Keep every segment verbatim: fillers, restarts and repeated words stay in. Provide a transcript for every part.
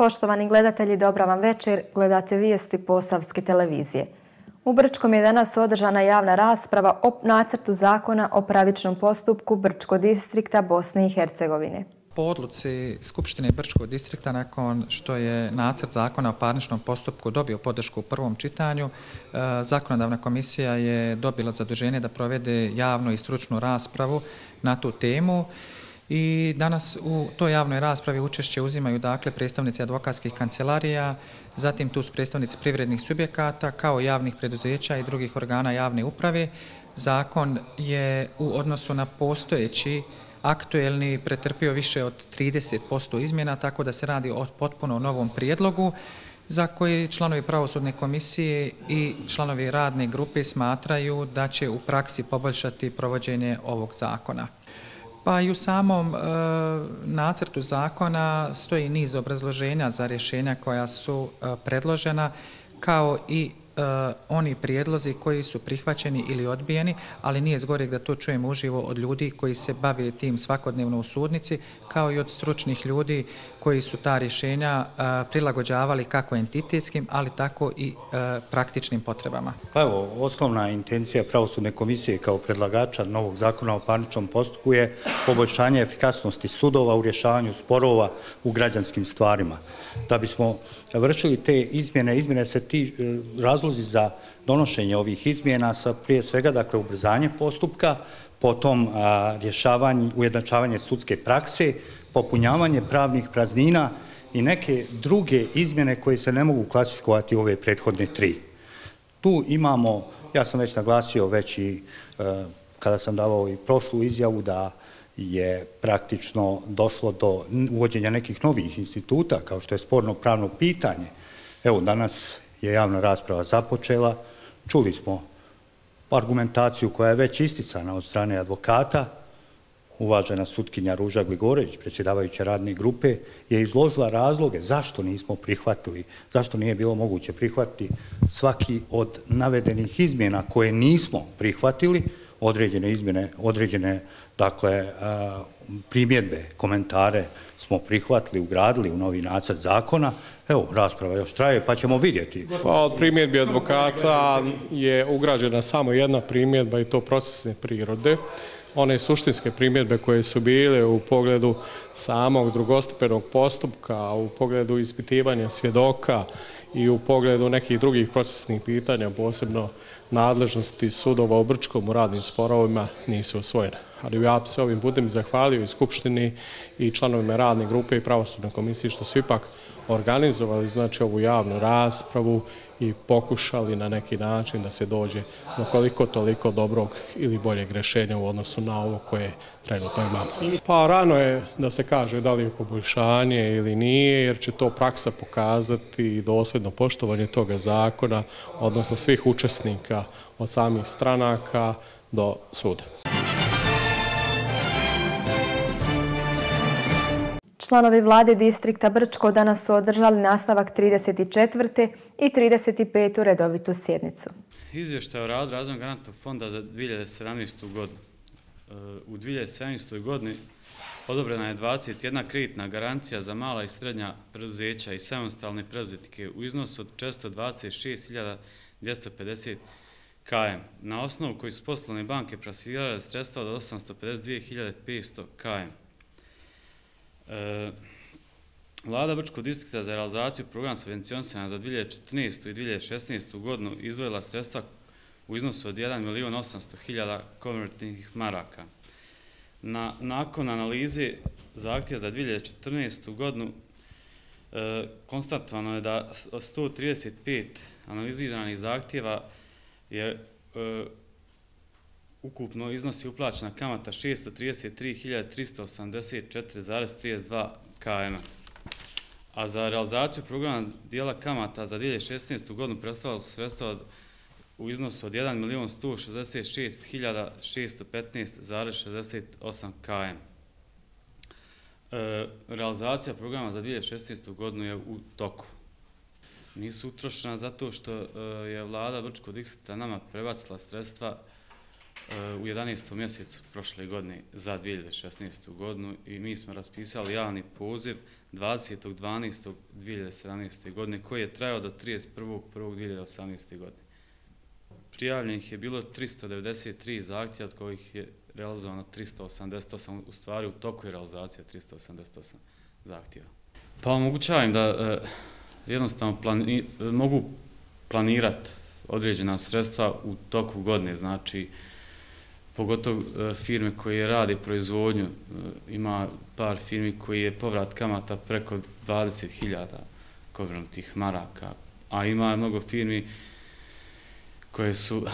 Poštovani gledatelji, dobro vam večer. Gledate vijesti Posavske televizije. U Brčkom je danas održana javna rasprava o nacrtu zakona o pravičnom postupku Brčko distrikta Bosne i Hercegovine. Po odluci Skupštine Brčkog distrikta, nakon što je nacrt zakona o parničnom postupku dobio podršku u prvom čitanju, zakonodavna komisija je dobila zaduženje da provede javnu i stručnu raspravu na tu temu. I danas u toj javnoj raspravi učešće uzimaju dakle predstavnici advokatskih kancelarija, zatim tu su predstavnici privrednih subjekata kao javnih preduzeća i drugih organa javne uprave. Zakon je u odnosu na postojeći aktuelni pretrpio više od trideset posto izmjena, tako da se radi o potpuno novom prijedlogu za koji članovi pravosudne komisije i članovi radne grupe smatraju da će u praksi poboljšati provođenje ovog zakona. Pa i u samom e, nacrtu zakona stoji niz obrazloženja za rješenja koja su e, predložena, kao i e, oni prijedlozi koji su prihvaćeni ili odbijeni, ali nije zgoreg da to čujemo uživo od ljudi koji se bave tim svakodnevno u sudnici, kao i od stručnih ljudi koji su ta rješenja e, prilagođavali kako entitetskim, ali tako i e, praktičnim potrebama. Pa evo, osnovna intencija pravosudne komisije kao predlagača novog zakona o parničnom postupku je poboljšanje efikasnosti sudova u rješavanju sporova u građanskim stvarima. Da bismo vršili te izmjene, izmjene se ti e, razlozi za donošenje ovih izmjena sa prije svega, dakle, ubrzanje postupka, potom a, rješavanje, ujednačavanje sudske prakse, popunjavanje pravnih praznina i neke druge izmjene koje se ne mogu klasifikovati ove prethodne tri. Tu imamo, ja sam već naglasio već i e, kada sam davao i prošlu izjavu da je praktično došlo do uvođenja nekih novih instituta kao što je sporno pravno pitanje. Evo, danas je javna rasprava započela, čuli smo argumentaciju koja je već isticana od strane advokata. Uvažena sutkinja Ruža Gligorović, predsjedavajuća radne grupe, je izložila razloge zašto nismo prihvatili, zašto nije bilo moguće prihvatiti svaki od navedenih izmjena koje nismo prihvatili, određene izmjene, određene dakle, primjedbe, komentare smo prihvatili, ugradili u novi nacrt zakona. Evo, rasprava još traje, pa ćemo vidjeti. Pa od primjedbi advokata je ugrađena samo jedna primjedba i to procesne prirode. One suštinske primjedbe koje su bile u pogledu samog drugostupenog postupka, u pogledu ispitivanja svjedoka i u pogledu nekih drugih procesnih pitanja, posebno nadležnosti sudova u Brčkom u radnim sporovima, nisu usvojene. Ali ja se ovim budem zahvalio i Skupštini i članovima radne grupe i pravosudne komisije što su ipak organizovali, znači, ovu javnu raspravu i pokušali na neki način da se dođe do koliko toliko dobrog ili boljeg rješenja u odnosu na ovo koje trenutno imamo. Pa rano je da se kaže da li je poboljšanje ili nije, jer će to praksa pokazati i dosljedno poštovanje toga zakona, odnosno svih učesnika od samih stranaka do suda. Članovi vlade distrikta Brčko danas su održali nastavak trideset četvrte i trideset petu redovitu sjednicu. Izvještaj o radu Razvojnog garantnog fonda za dvije hiljade sedamnaestu. godinu. U dvije hiljade sedamnaestoj. godini odobrena je dvadeset jedna kreditna garancija za mala i srednja preduzeća i samostalne preduzetnike u iznosu od četiristo dvadeset šest hiljada dvjesto pedeset km, na osnovu koji su poslovne banke plasirale sredstva od osamsto pedeset dvije hiljade petsto km. Vlada Brčkog distrikta za realizaciju programa subvencionisanja za dvije hiljade četrnaestu. i dvije hiljade šesnaestu. godinu izdvojila sredstva u iznosu od jedan milion osamsto hiljada konvertibilnih maraka. Na, nakon analize zahtjeva za dvije hiljade četrnaestu. godinu e, konstatovano je da sto trideset pet analiziranih zahtjeva je e, ukupno iznosi uplaćena kamata šesto trideset tri hiljade tristo osamdeset četiri zarez trideset dva km. A za realizaciju programa dijela kamata za dvije hiljade šesnaestu. godinu prestalo su sredstva u iznosu od jedan milion sto šezdeset šest hiljada šesto petnaest zarez šezdeset osam km. E, realizacija programa za dvije hiljade šesnaestu. godinu je u toku. Nisu utrošena zato što e, je vlada Brčkog distrikta nama prebacila sredstva u jedanaestom mjesecu prošle godine za dvije hiljade šesnaestu. godinu i mi smo raspisali javni poziv dvadesetog dvanaestog dvije hiljade sedamnaeste. godine koji je trajao do trideset prvog prvog dvije hiljade osamnaeste. godine. Prijavljenih je bilo tristo devedeset tri zahtjeva od kojih je realizovano tristo osamdeset osam, u stvari u toku je realizacija tristo osamdeset osam zahtjeva. Pa omogućavam da e, jednostavno plani, e, mogu planirati određena sredstva u toku godine, znači pogotovo e, firme koje rade proizvodnju, e, ima par firmi koji je povrat kamata preko dvadeset hiljada konvertitih maraka, a ima mnogo firmi koje su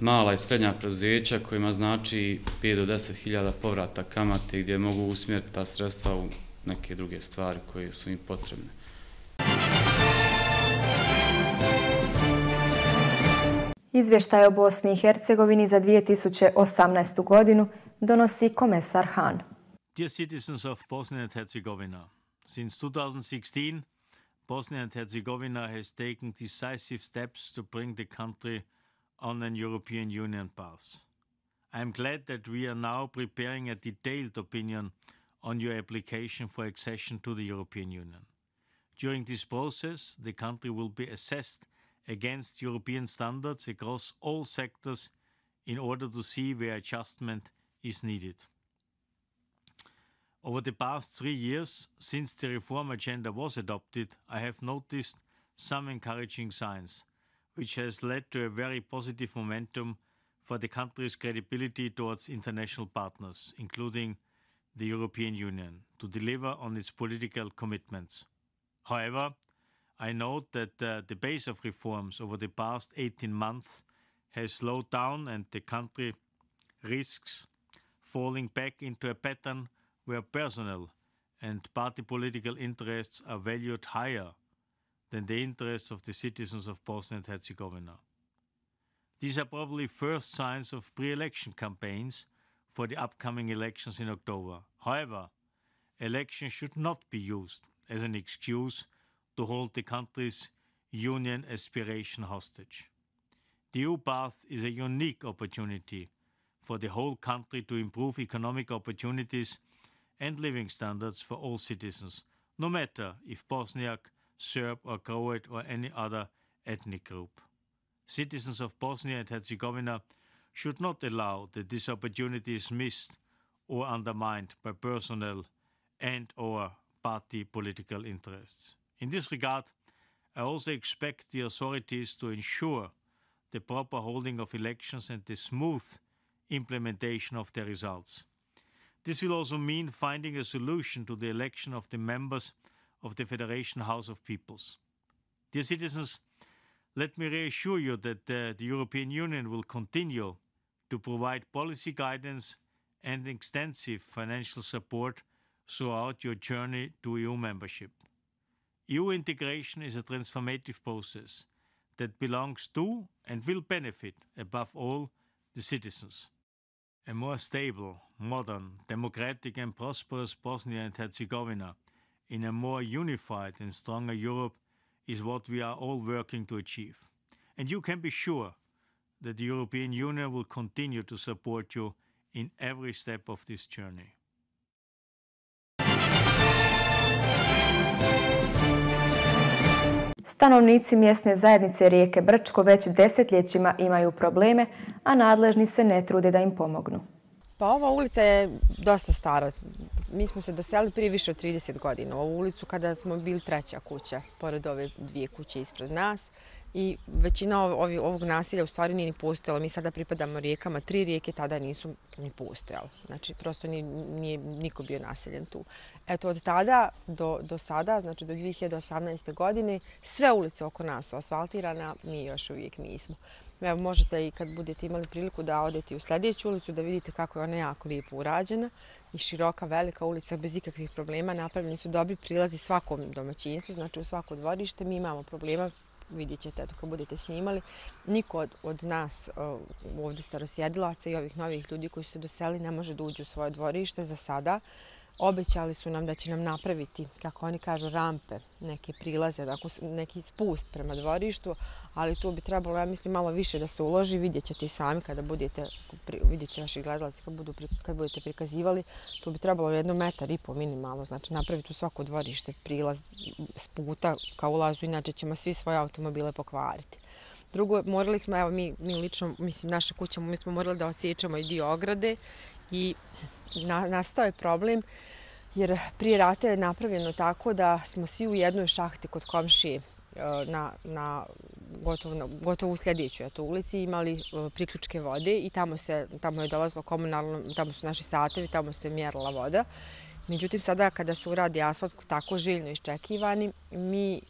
mala i srednja preduzeća kojima znači pet do deset hiljada povrata kamate gdje mogu usmjeriti ta sredstva u neke druge stvari koje su im potrebne. Izvještaj o Bosni i Hercegovini za dvije tisuće osamnaestu. godinu donosi komesar Hahn. Dear citizens of Bosnia and Herzegovina, since twenty sixteen, Bosnia and Herzegovina has taken decisive steps to bring the country on an European Union path. I am glad that we are now preparing a detailed opinion on your application for accession to the European Union. During this process, the country will be assessed against European standards across all sectors in order to see where adjustment is needed. Over the past three years, since the reform agenda was adopted, I have noticed some encouraging signs, which has led to a very positive momentum for the country's credibility towards international partners, including the European Union, to deliver on its political commitments. However, I note that uh, the pace of reforms over the past eighteen months has slowed down and the country risks falling back into a pattern where personal and party political interests are valued higher than the interests of the citizens of Bosnia and Herzegovina. These are probably first signs of pre-election campaigns for the upcoming elections in October. However, elections should not be used as an excuse to hold the country's union aspiration hostage. The E U path is a unique opportunity for the whole country to improve economic opportunities and living standards for all citizens, no matter if Bosniak, Serb or Croat or any other ethnic group. Citizens of Bosnia and Herzegovina should not allow that this opportunity is missed or undermined by personal and or party political interests. In this regard, I also expect the authorities to ensure the proper holding of elections and the smooth implementation of the results. This will also mean finding a solution to the election of the members of the Federation House of Peoples. Dear citizens, let me reassure you that uh, the European Union will continue to provide policy guidance and extensive financial support throughout your journey to E U membership. E U integration is a transformative process that belongs to and will benefit, above all, the citizens. A more stable, modern, democratic and prosperous Bosnia and Herzegovina in a more unified and stronger Europe is what we are all working to achieve. And you can be sure that the European Union will continue to support you in every step of this journey. Stanovnici mjesne zajednice Rijeke Brčko već desetljećima imaju probleme, a nadležni se ne trude da im pomognu. Pa ova ulica je dosta stara. Mi smo se doselili prije više od trideset godina u ovu ulicu kada smo bili treća kuća, pored ove dvije kuće ispred nas. I većina ovog nasilja u stvari nije ni postojala. Mi sada pripadamo rijekama, tri rijeke tada nisu ni postojale. Znači, prosto nije, nije niko bio nasiljen tu. Eto, od tada do, do sada, znači do dvije hiljade osamnaeste. godine, sve ulice oko nas su asfaltirane, mi još uvijek nismo. Evo, možete i kad budete imali priliku da odete u sljedeću ulicu, da vidite kako je ona jako lijepo urađena i široka, velika ulica bez ikakvih problema. Napravljeni su dobri prilazi svakom domaćinstvu, znači u svako dvorište. Mi imamo problema, vidjet ćete kad budete snimali. Niko od, od nas ovdje starosjedilaca i ovih novih ljudi koji su se doselili ne može da uđe u svoje dvorište za sada. Obećali su nam da će nam napraviti, kako oni kažu, rampe, neke prilaze, neki spust prema dvorištu, ali tu bi trebalo, ja mislim, malo više da se uloži. Vidjet ćete i sami kada budete, vidjet će vaši gledalci kad, budu, kad budete prikazivali, tu bi trebalo jedno metar i po minimalno, znači napraviti u svako dvorište prilaz s puta ka ulazu, inače ćemo svi svoje automobile pokvariti. Drugo, morali smo, evo mi, mi lično, mislim, naša kuća, mi smo morali da osjećamo i dio ograde i na, nastao je problem jer prije rata je napravljeno tako da smo svi u jednoj šahti kod komšije na, na gotovo, gotovo u sljedećoj ulici imali priključke vode i tamo, se, tamo je dolazilo komunalno, tamo su naši satovi, tamo se mjerila voda. Međutim, sada kada se uradi asfalt tako željno iščekivani, mi,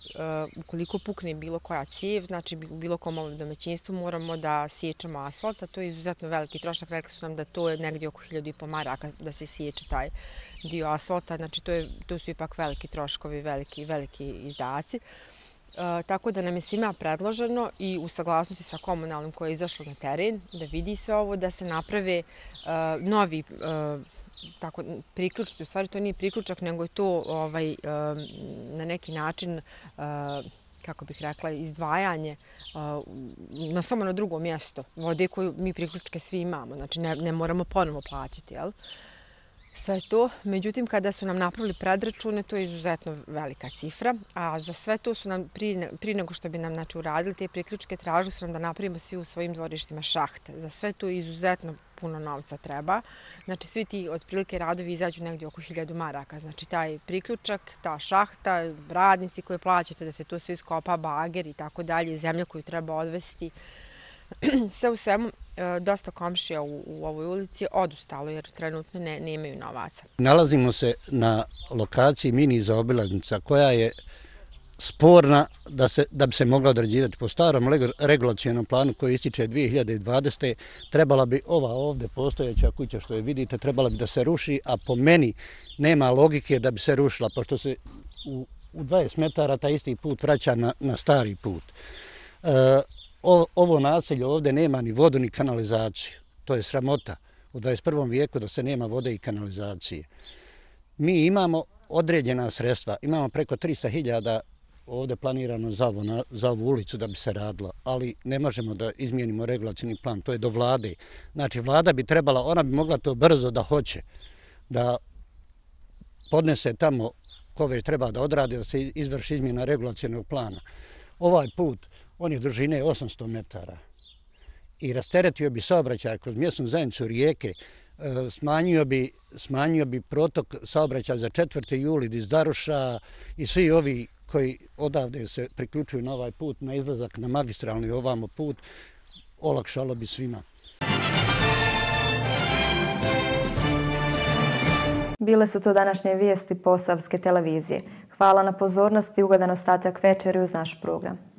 ukoliko pukne bilo koja cijev, znači bilo kom domaćinstvu, moramo da siječemo asfalt, a to je izuzetno veliki trošak. Rekli su nam da to je negdje oko hiljadu i po maraka da se siječe taj dio asfalta, znači to, je, to su ipak veliki troškovi, veliki, veliki izdaci. E, tako da nam je svima predloženo i u saglasnosti sa komunalnim koji je izašao na teren, da vidi sve ovo, da se naprave e, novi e, tako priključci, u stvari to nije priključak, nego je to ovaj, na neki način, kako bih rekla, izdvajanje na samo na drugo mjesto vode koju mi priključke svi imamo, znači ne, ne moramo ponovo plaćati, jel? Sve to, međutim, kada su nam napravili predračune, to je izuzetno velika cifra, a za sve to su nam, prije, prije nego što bi nam znači, uradili te priključke, tražili su nam da napravimo svi u svojim dvorištima šahte. Za sve to je izuzetno puno novca treba. Znači, svi ti otprilike radovi izađu negdje oko hiljadu maraka. Znači, taj priključak, ta šahta, radnici koje plaćate da se to sve iskopa, bager i tako dalje, zemlja koju treba odvesti. Sve u svemu, dosta komšija u, u ovoj ulici odustalo jer trenutno ne, ne imaju novaca. Nalazimo se na lokaciji mini zaobilaznica koja je sporna da, se, da bi se mogla određivati po starom regulacijenom planu koji ističe dvije hiljade dvadesete. Trebala bi ova ovdje postojeća kuća što je vidite, trebala bi da se ruši, a po meni nema logike da bi se rušila, pošto se u, u dvadeset metara taj isti put vraća na, na stari put. E, O, ovo naselje ovdje nema ni vodu ni kanalizaciju. To je sramota u dvadeset prvom vijeku da se nema vode i kanalizacije. Mi imamo određena sredstva, imamo preko tristo hiljada ovdje planirano za, ovo, na, za ovu ulicu da bi se radilo, ali ne možemo da izmijenimo regulacijni plan, to je do vlade. Znači vlada bi trebala, ona bi mogla to brzo da hoće, da podnese tamo ko već treba da odrade, da se izvrši izmjena regulacijnog plana. Ovaj put, on je dužine osamsto metara i rasteretio bi saobraćaj kroz mjesnu zajednicu Rijeke, smanjio bi, smanjio bi protok saobraćaja za četvrti juli iz Daruša i svi ovi koji odavde se priključuju na ovaj put, na izlazak na magistralni ovamo put, olakšalo bi svima. Bile su to današnje vijesti Posavske televizije. Hvala na pozornosti i ugodan ostatak večeri uz naš program.